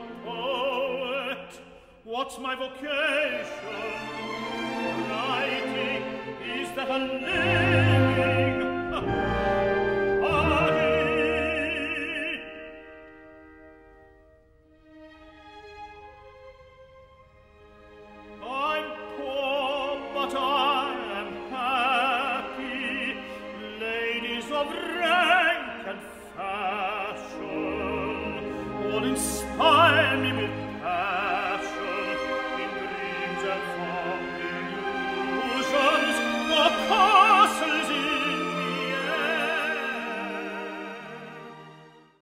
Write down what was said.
a poet. What's my vocation? Writing, is that a living? Party? I'm poor, but I am happy. Ladies of rank and fashion will inspire me with